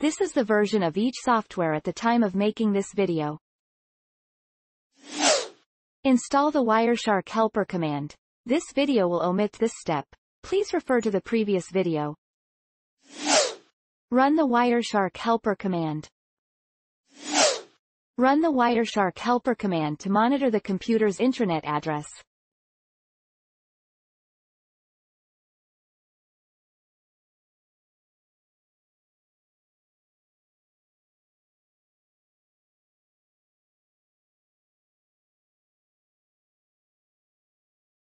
This is the version of each software at the time of making this video. Install the Wireshark helper command. This video will omit this step. Please refer to the previous video. Run the Wireshark helper command. Run the Wireshark helper command to monitor the computer's intranet address.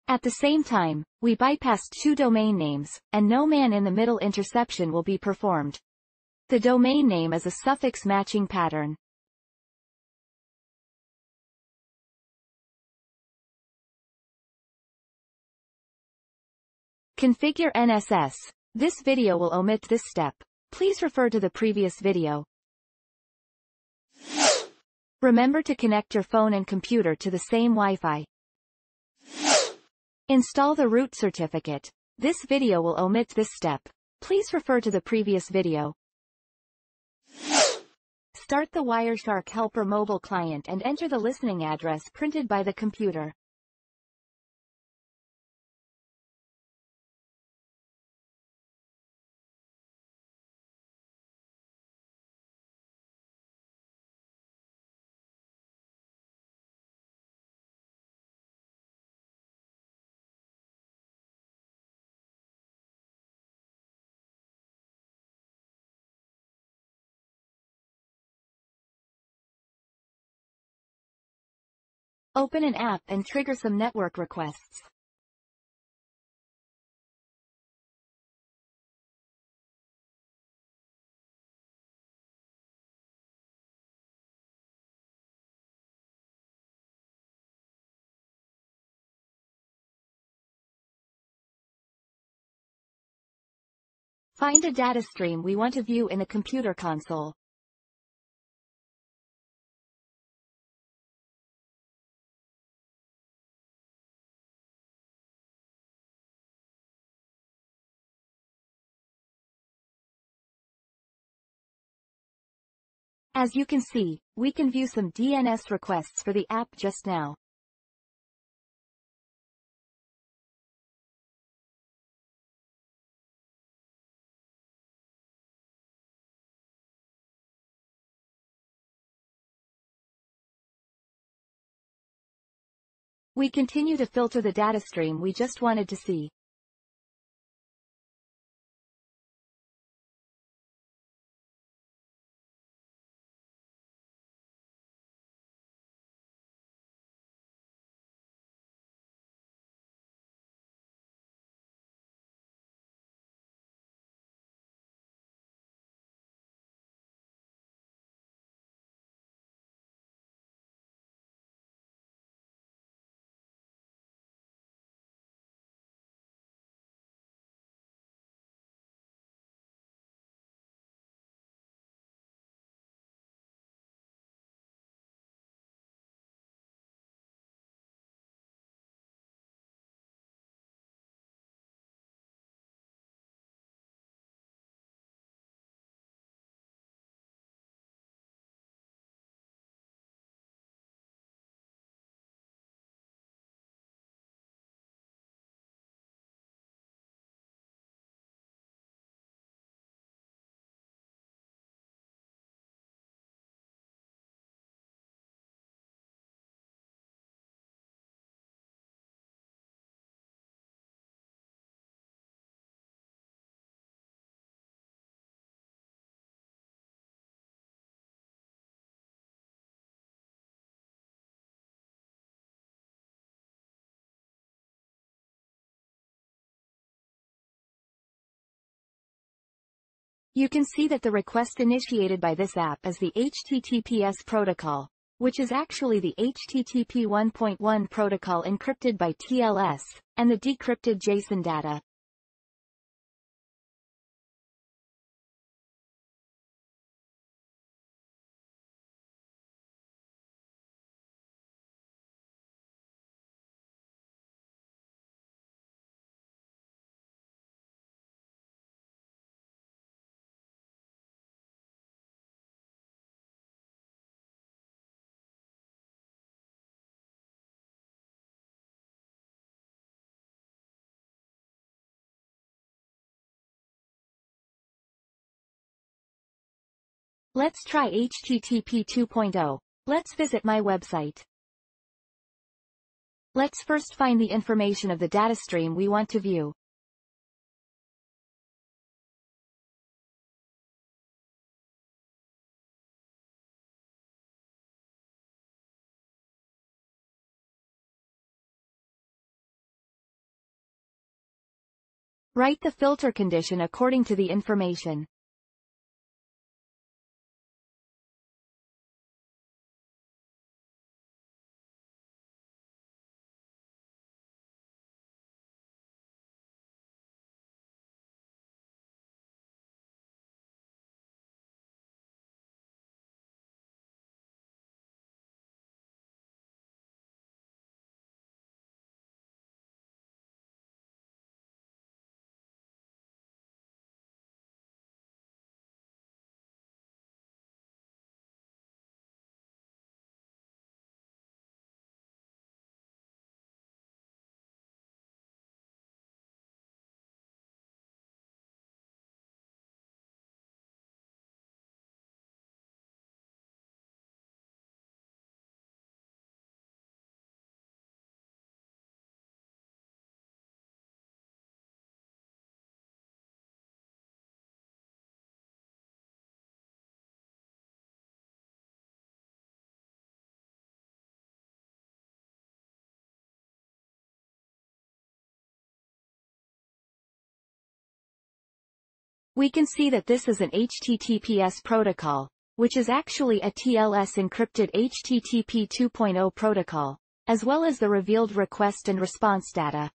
At the same time, we bypassed two domain names, and no man-in-the-middle interception will be performed. The domain name is a suffix matching pattern. Configure NSS. This video will omit this step. Please refer to the previous video. Remember to connect your phone and computer to the same Wi-Fi. Install the root certificate. This video will omit this step. Please refer to the previous video. Start the Wireshark helper mobile client and enter the listening address printed by the computer. Open an app and trigger some network requests. Find a data stream we want to view in the computer console. As you can see, we can view some DNS requests for the app just now. We continue to filter the data stream we just wanted to see. You can see that the request initiated by this app is the HTTPS protocol, which is actually the HTTP 1.1 protocol encrypted by TLS, and the decrypted JSON data. Let's try HTTP 2.0. Let's visit my website. Let's first find the information of the data stream we want to view. Write the filter condition according to the information. We can see that this is an HTTPS protocol, which is actually a TLS encrypted HTTP 2.0 protocol, as well as the revealed request and response data.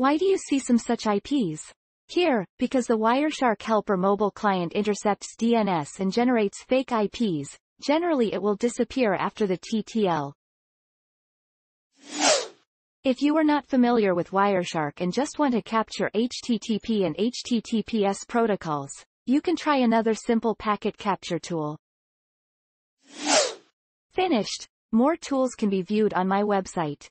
Why do you see some such IPs? Here, because the Wireshark helper mobile client intercepts DNS and generates fake IPs, generally it will disappear after the TTL. If you are not familiar with Wireshark and just want to capture HTTP and HTTPS protocols, you can try another simple packet capture tool. Finished. More tools can be viewed on my website.